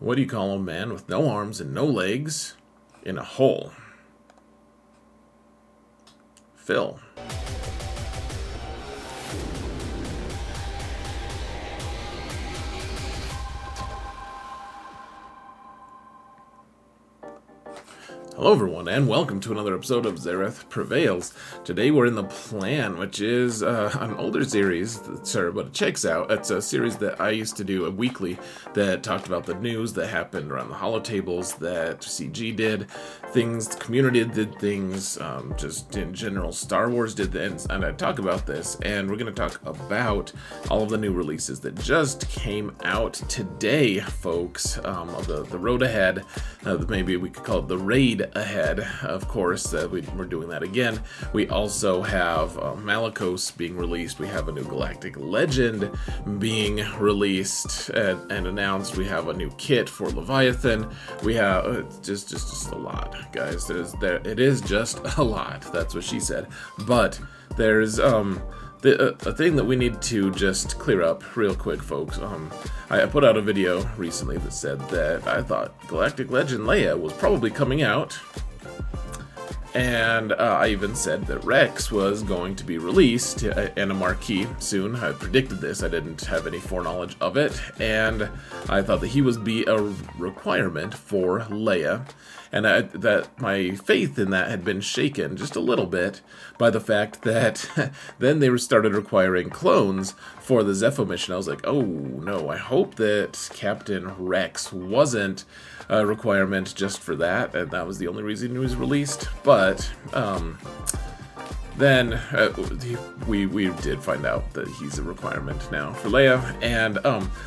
What do you call a man with no arms and no legs in a hole? Phil. Hello everyone, and welcome to another episode of Xaereth Prevails. Today we're in The Plan, which is an older series, sorry, but it checks out. It's a series that I used to do weekly that talked about the news that happened around the holotables that CG did, things, the community did things, just in general, Star Wars did things, and I talk about this, and we're going to talk about all of the new releases that just came out today, folks, the road ahead, maybe we could call it the raid ahead. Of course, we're doing that again. We also have Malicos being released. We have a new Galactic Legend being released and announced. We have a new kit for Leviathan. We have just a lot, guys. It is just a lot. That's what she said. But there's a thing that we need to just clear up real quick, folks. I put out a video recently that said that I thought Galactic Legend Leia was probably coming out, and I even said that Rex was going to be released in a marquee soon. I predicted this. I didn't have any foreknowledge of it, and I thought that he would be a requirement for Leia, and that my faith in that had been shaken just a little bit by the fact that then they started requiring clones for the Zepho mission. I was like, oh no, I hope that Captain Rex wasn't a requirement just for that, and that was the only reason he was released. But then we did find out that he's a requirement now for Leia, and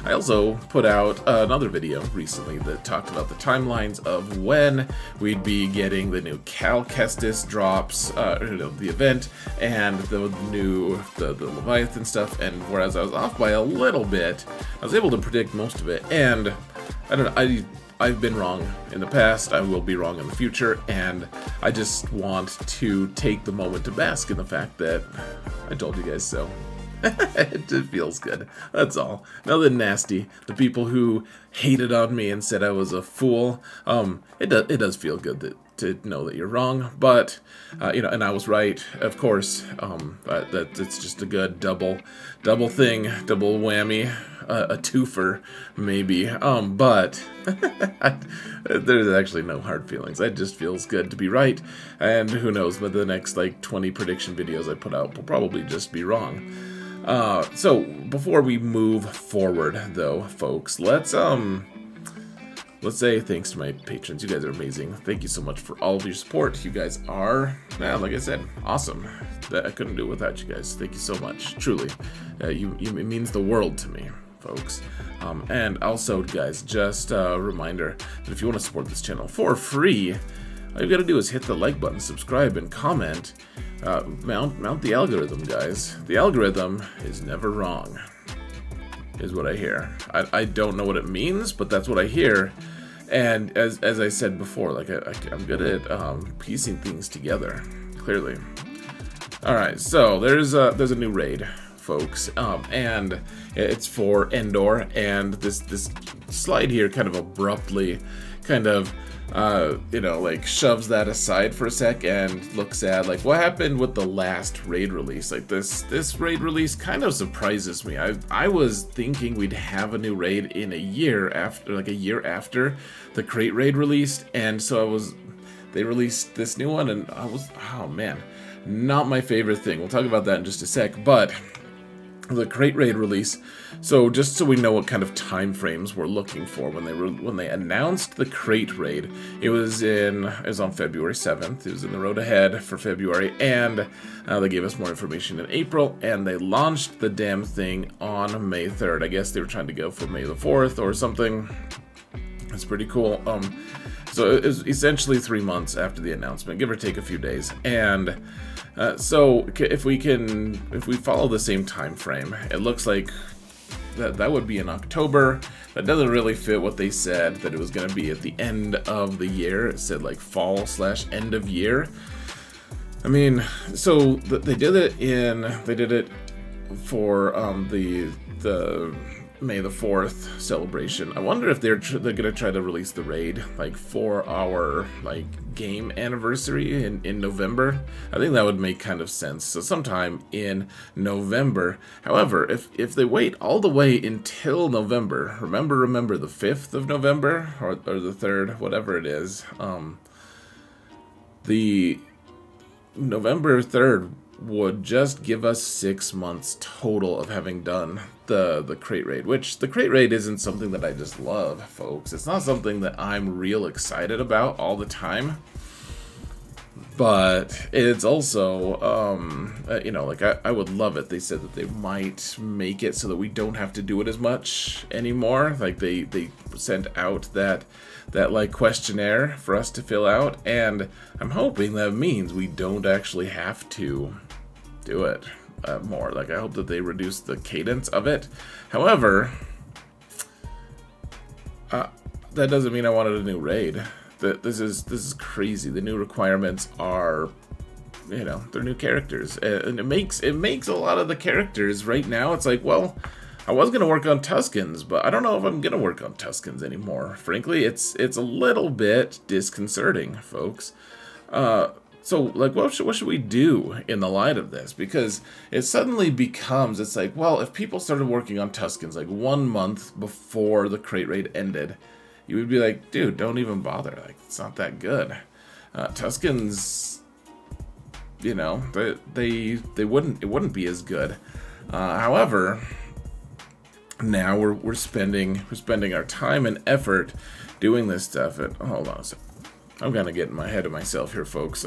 I also put out another video recently that talked about the timelines of when we'd be getting the new Cal Kestis drops, the event, and the new the Leviathan stuff. And whereas I was off by a little bit, I was able to predict most of it, and I don't know, I've been wrong in the past, I will be wrong in the future, and I just want to take the moment to bask in the fact that I told you guys so. It just feels good, that's all. Nothing nasty. The people who hated on me and said I was a fool, it does feel good to know that you're wrong, but, you know, and I was right, of course. That it's just a good double thing, double whammy, a twofer, maybe, but there's actually no hard feelings. It just feels good to be right, and who knows, but the next, like, 20 prediction videos I put out will probably just be wrong. So, before we move forward, though, folks, let's say thanks to my patrons. You guys are amazing. Thank you so much for all of your support. You guys are, yeah, like I said, awesome. I couldn't do it without you guys. Thank you so much. Truly. It means the world to me, folks. And also, guys, just a reminder that if you want to support this channel for free, all you've got to do is hit the like button, subscribe, and comment. Mount the algorithm, guys. The algorithm is never wrong, is what I hear. I don't know what it means, but that's what I hear. And as I said before, like I'm good at piecing things together, clearly. All right, so there's a new raid, folks, and it's for Endor. And this slide here kind of abruptly, kind of you know, like shoves that aside for a sec and looks at like what happened with the last raid release. Like this raid release kind of surprises me. I was thinking we'd have a new raid in a year after the Krayt raid released, and so they released this new one, and I was, oh man, not my favorite thing. We'll talk about that in just a sec, but the Krayt raid release. So just so we know what kind of time frames we're looking for, when they announced the Krayt raid, it was on February 7th. It was in the road ahead for February, and they gave us more information in April, and they launched the damn thing on May 3rd. I guess they were trying to go for May the 4th or something. It's pretty cool. So it was essentially 3 months after the announcement, give or take a few days, and so if we follow the same time frame, it looks like that would be in October. That doesn't really fit what they said that it was going to be at the end of the year. It said like fall/end of year. I mean, so they did it for the May the 4th celebration. I wonder if they're gonna try to release the raid like for our like game anniversary in November. I think that would make kind of sense. So sometime in November. However, if they wait all the way until November, remember the 5th of November or the 3rd, whatever it is. The November 3rd would just give us 6 months total of having done the Krayt raid, which the Krayt raid isn't something that I just love, folks. It's not something that I'm real excited about all the time, but it's also you know, like I would love it. They said that they might make it so that we don't have to do it as much anymore. Like they sent out that like questionnaire for us to fill out, and I'm hoping that means we don't actually have to do it more. Like I hope that they reduce the cadence of it. However, that doesn't mean I wanted a new raid. This is crazy. The new requirements are, you know, they're new characters, and it makes a lot of the characters right now. It's like, well, I was gonna work on Tuskens, but I don't know if I'm gonna work on Tuskens anymore. Frankly, it's a little bit disconcerting, folks. So, like, what should we do in the light of this? Because it suddenly becomes, it's like, well, if people started working on Tuskens like 1 month before the Krayt raid ended, you would be like, dude, don't even bother. Like, it's not that good. Tuskens, you know, it wouldn't be as good. However, now we're spending our time and effort doing this stuff. And hold on a second. I'm kind of getting my head of myself here, folks.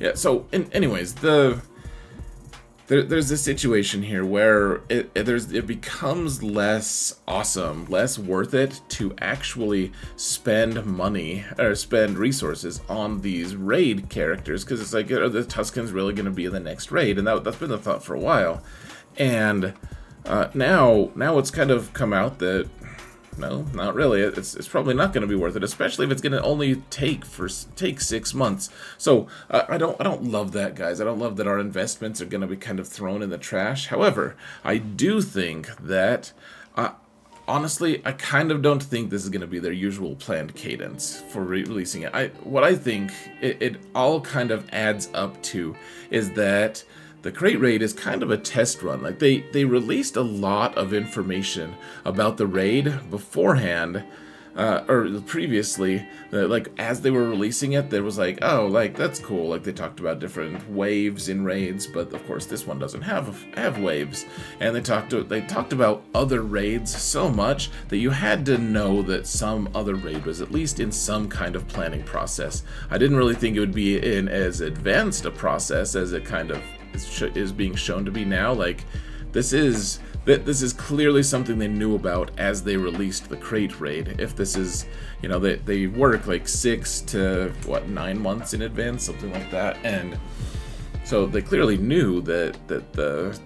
Yeah, so anyways, there's a situation here where it becomes less awesome, less worth it to actually spend money or spend resources on these raid characters, because it's like, are the Tuskens really going to be in the next raid? And that's been the thought for a while, and now it's kind of come out that no, not really. It's probably not going to be worth it, especially if it's going to only take 6 months. So I don't love that, guys. I don't love that our investments are going to be kind of thrown in the trash. However, I do think that honestly, I kind of don't think this is going to be their usual planned cadence for releasing it. What I think it all kind of adds up to is that the Krayt raid is kind of a test run. Like they released a lot of information about the raid beforehand, or previously. Like as they were releasing it, there was like, oh, like that's cool. Like they talked about different waves in raids, but of course this one doesn't have waves. And they talked about other raids so much that you had to know that some other raid was at least in some kind of planning process. I didn't really think it would be in as advanced a process as it kind of is being shown to be now. Like this is clearly something they knew about as they released the Krayt raid. If this is, you know, they work like 6 to 9 months in advance, something like that, and so they clearly knew that the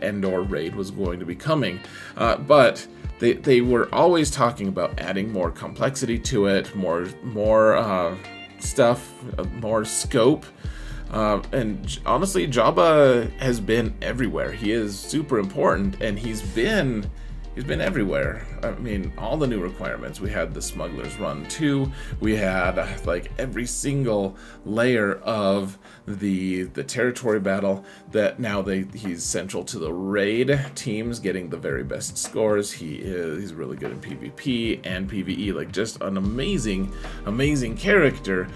Endor raid was going to be coming, but they were always talking about adding more complexity to it, more stuff, more scope. And honestly, Jabba has been everywhere. He is super important, and he's been everywhere. I mean, all the new requirements. We had the Smuggler's Run 2. We had like every single layer of the territory battle. That now he's central to the raid teams getting the very best scores. He's really good in PvP and PvE. Like just an amazing character.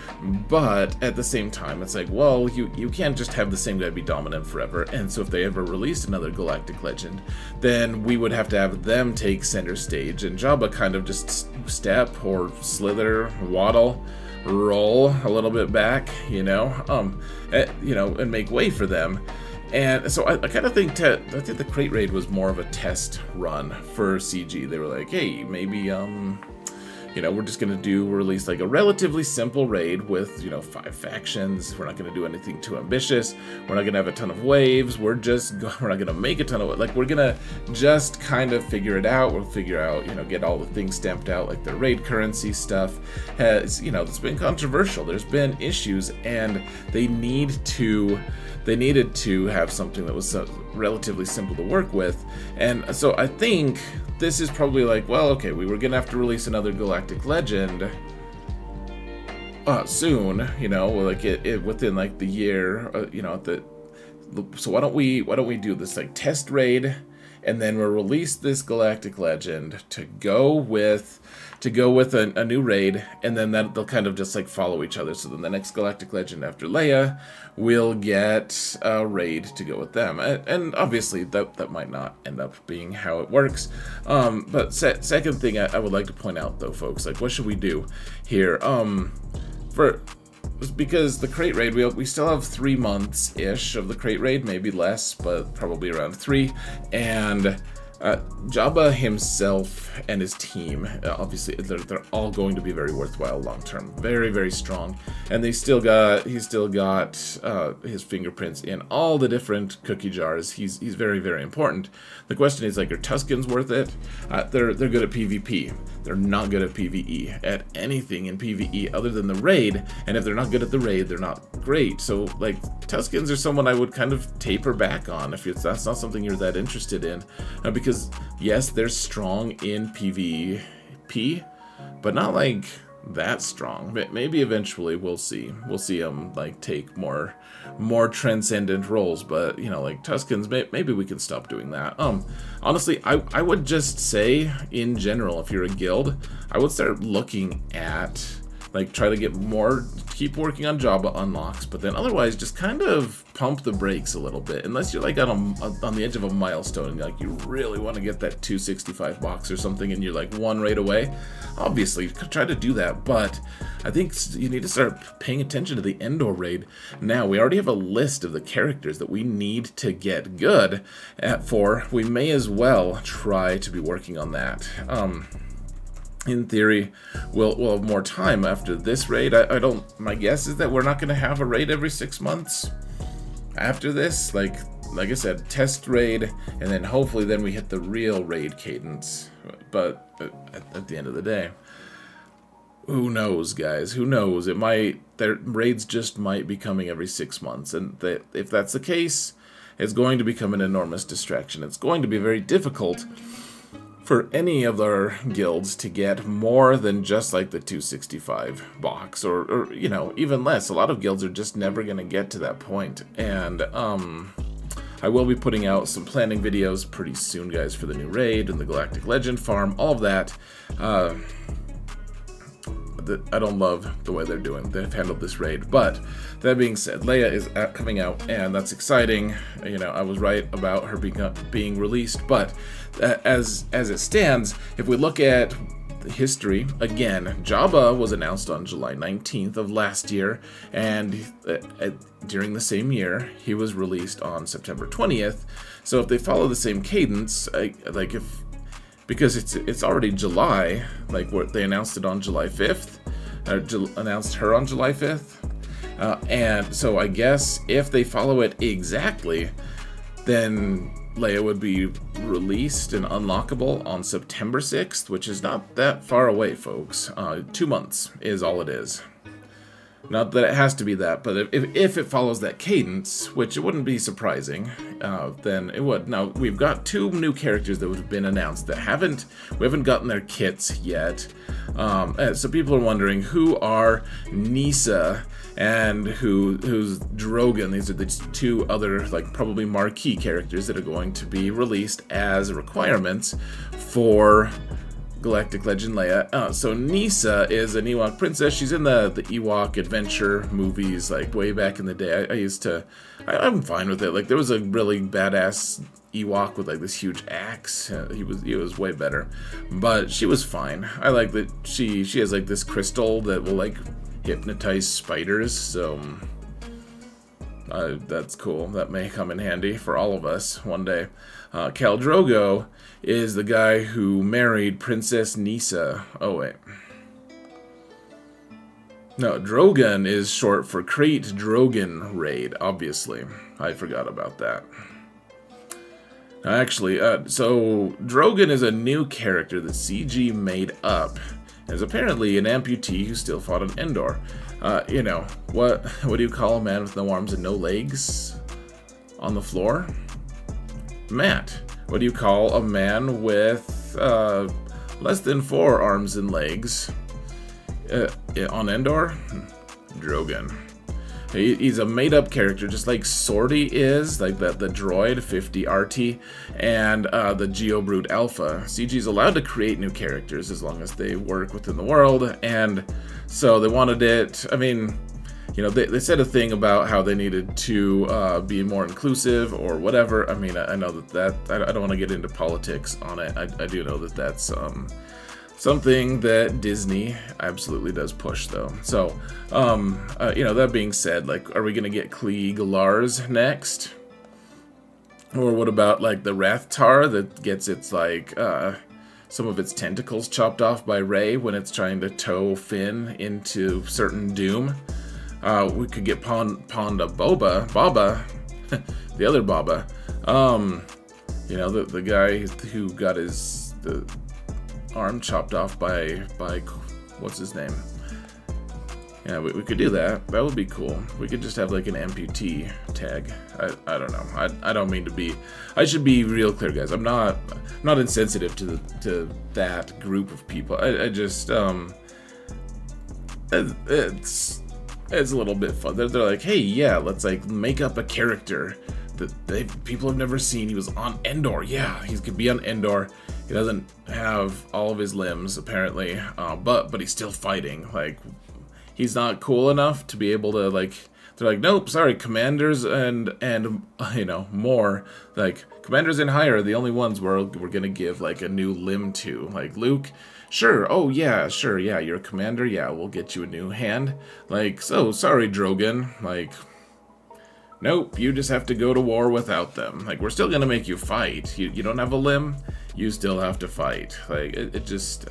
But at the same time, it's like, well, you can't just have the same guy be dominant forever. And so if they ever released another Galactic Legend, then we would have to have them take center stage, and Jabba kind of just step or slither, waddle, roll a little bit back, you know, and make way for them. And so I kind of think I think the Krayt raid was more of a test run for CG. They were like, hey, maybe you know, we're just gonna release like a relatively simple raid with, you know, 5 factions. We're not gonna do anything too ambitious. We're not gonna have a ton of waves. We're not gonna make a ton of, like, we're gonna just kind of figure it out. We'll figure out, you know, get all the things stamped out, like the raid currency stuff has, you know, it's been controversial. There's been issues, and they needed to have something that was relatively simple to work with. And so I think this is probably like, well, okay, we were gonna have to release another Galactic Legend soon, you know, like it within like the year, you know, so why don't we do this like test raid, and then we'll release this Galactic Legend to go with a new raid, and then they'll kind of just like follow each other. So then the next Galactic Legend after Leia will get a raid to go with them, and obviously that might not end up being how it works. But second thing I would like to point out though, folks, like what should we do here? Because the Krayt raid, we still have 3 months-ish of the Krayt raid, maybe less, but probably around 3, and Jabba himself and his team, obviously, they're all going to be very worthwhile long-term, very, very strong, and he's still got his fingerprints in all the different cookie jars. He's very, very important. The question is, like, are Tuskens worth it? They're good at PvP. They're not good at PvE, at anything in PvE other than the raid, and if they're not good at the raid, they're not great. So, like, Tuskens are someone I would kind of taper back on if that's not something you're that interested in, because, yes, they're strong in PvP, but not, like, that strong. Maybe eventually, we'll see. We'll see them, like, take more transcendent roles, but, you know, like, Tuskens, maybe we can stop doing that. Honestly, I would just say, in general, if you're a guild, I would start looking at, like, try to get more, keep working on Jabba unlocks, but then otherwise just kind of pump the brakes a little bit, unless you're like on the edge of a milestone and like you really want to get that 265 box or something and you're like one raid away. Obviously try to do that, but I think you need to start paying attention to the Endor raid. Now we already have a list of the characters that we need to get good at for. We may as well try to be working on that. In theory, we'll have more time after this raid. My guess is that we're not going to have a raid every 6 months after this. Like I said, test raid, and then hopefully then we hit the real raid cadence. But at the end of the day, who knows, guys? Who knows? Their raids just might be coming every 6 months, and if that's the case, it's going to become an enormous distraction. It's going to be very difficult for any of our guilds to get more than just like the 265 box, or you know, even less. A lot of guilds are just never gonna get to that point. And I will be putting out some planning videos pretty soon, guys, for the new raid and the Galactic Legend farm, all of that. I don't love the way they've handled this raid, but that being said, Leia is coming out, and that's exciting. You know, I was right about her being released, but as it stands, if we look at the history, again, Jabba was announced on July 19th of last year, and during the same year, he was released on September 20th, so if they follow the same cadence, because it's already July, like they announced it on July 5th, announced her on July 5th, and so I guess if they follow it exactly, then Leia would be released and unlockable on September 6th, which is not that far away, folks. 2 months is all it is. Not that it has to be that, but if it follows that cadence, which it wouldn't be surprising, then it would. Now, we've got 2 new characters that have been announced that we haven't gotten their kits yet. So people are wondering, who are Nisa and who's Drogan? These are the 2 other, like, probably marquee characters that are going to be released as requirements for Galactic Legend Leia. So Nisa is an Ewok princess. She's in the Ewok adventure movies, like, way back in the day. I'm fine with it. Like, there was a really badass Ewok with, like, this huge axe. He was way better. But she was fine. I like that she has, like, this crystal that will, like, hypnotize spiders, so that's cool. That may come in handy for all of us one day. Cal Drogo is the guy who married Princess Nisa. Oh, wait. No, Drogan is short for Krayt Drogan Raid, obviously. I forgot about that. Actually, so Drogan is a new character that CG made up, is apparently an amputee who still fought on Endor. You know, what do you call a man with no arms and no legs on the floor? Matt. What do you call a man with with less than 4 arms and legs on Endor? Drogan. He's a made-up character, just like Sortie is, like the droid, 50RT, and the Geobrute Alpha. CG's allowed to create new characters as long as they work within the world, and so they wanted it, I mean, you know, they said a thing about how they needed to be more inclusive or whatever. I mean, I know that I don't want to get into politics on it. I do know that that's something that Disney absolutely does push, though. So, you know, that being said, like, are we going to get Kleeg Lars next? Or what about, like, the Rathtar that gets its, like, some of its tentacles chopped off by Rey when it's trying to tow Finn into certain doom? We could get Ponda Boba, the other Boba. You know, the guy who got his... the arm chopped off by what's his name? Yeah, we could do that. That would be cool. We could just have like an amputee tag. I don't know. I don't mean to be. I should be real clear, guys. I'm not insensitive to that group of people. I just it's a little bit fun. They're like, hey, yeah, let's like make up a character that people have never seen. He was on Endor. Yeah, he could be on Endor. He doesn't have all of his limbs apparently, but he's still fighting. Like, he's not cool enough to be able to like. They're like, nope, sorry, commanders and you know more like commanders and higher are the only ones we're gonna give like a new limb to. Like Luke, sure, oh yeah, sure, yeah, you're a commander, yeah, we'll get you a new hand. Like, so sorry, Drogan, like. Nope, you just have to go to war without them. Like, we're still gonna make you fight. You don't have a limb, you still have to fight. Like, it just...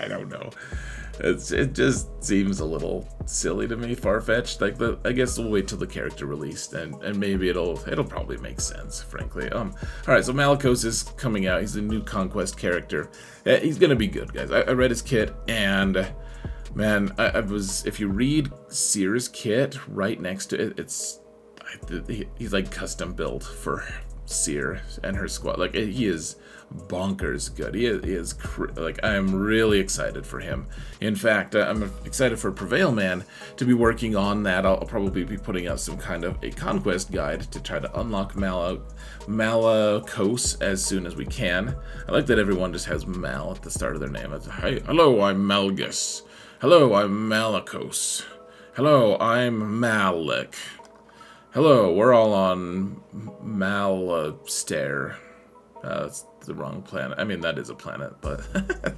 I don't know. It just seems a little silly to me, far-fetched. Like, I guess we'll wait till the character released, and maybe it'll probably make sense, frankly. Alright, so Malicos is coming out. He's a new Conquest character. He's gonna be good, guys. I read his kit, and... Man, I was... If you read Seer's kit right next to it, it's... He's like custom built for Seer and her squad. Like, he is bonkers good. He is like, I'm really excited for him. In fact, I'm excited for prevailman to be working on that. I'll probably be putting out some kind of a conquest guide to try to unlock Malicos as soon as we can. I like that everyone just has Mal at the start of their name. It's, hey, hello, I'm Malgus. Hello, I'm Malicos. Hello, I'm Malik. Hello, we're all on Malastair. It's the wrong planet. I mean, that is a planet, but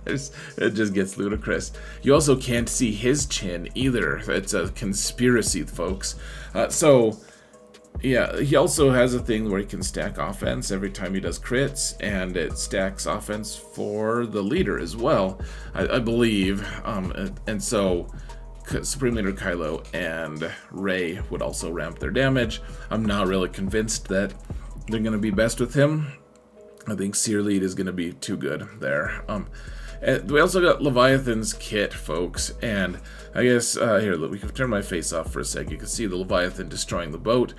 it just gets ludicrous. You also can't see his chin either. It's a conspiracy, folks. So, yeah, he also has a thing where he can stack offense every time he does crits, and it stacks offense for the leader as well, I believe. And so... Supreme Leader Kylo and Rey would also ramp their damage. I'm not really convinced that they're going to be best with him. I think Seer Lead is going to be too good there. We also got Leviathan's kit, folks, and I guess, here, look, we can turn my face off for a sec. You can see the Leviathan destroying the boat.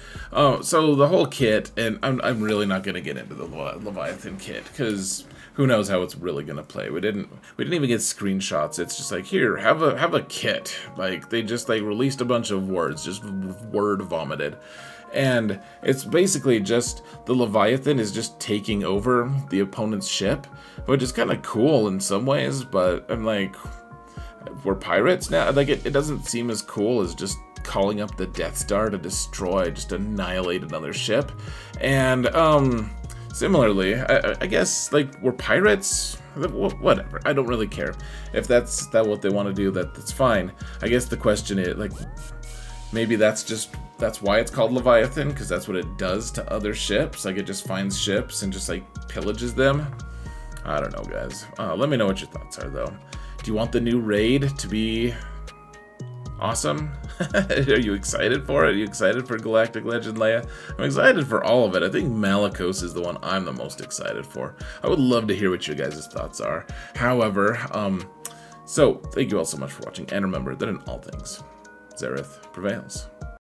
So the whole kit, and I'm really not going to get into the Leviathan kit, because... Who knows how it's really gonna play? We didn't even get screenshots. It's just like, here, have a kit. Like, they just like released a bunch of words, just word vomited, and it's basically just the Leviathan is just taking over the opponent's ship, which is kind of cool in some ways. But I'm like, we're pirates now. Like, it doesn't seem as cool as just calling up the Death Star to destroy, just annihilate another ship, and Similarly, I guess, like, we're pirates? Whatever, I don't really care. If that's what they want to do, that's fine. I guess the question is, like, maybe that's why it's called Leviathan, because that's what it does to other ships. Like, it just finds ships and just, like, pillages them. I don't know, guys. Let me know what your thoughts are, though. Do you want the new raid to be... awesome? Are you excited for it? Are you excited for Galactic Legend Leia? I'm excited for all of it. I think Malicos is the one I'm the most excited for. I would love to hear what your guys' thoughts are. However, so thank you all so much for watching, and remember that in all things, Xaereth prevails.